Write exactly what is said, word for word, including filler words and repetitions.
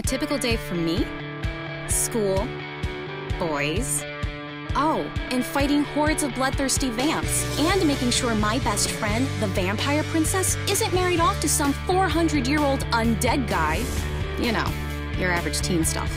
A typical day for me? School, boys, oh, and fighting hordes of bloodthirsty vamps, and making sure my best friend, the vampire princess, isn't married off to some four hundred year old undead guy. You know, your average teen stuff.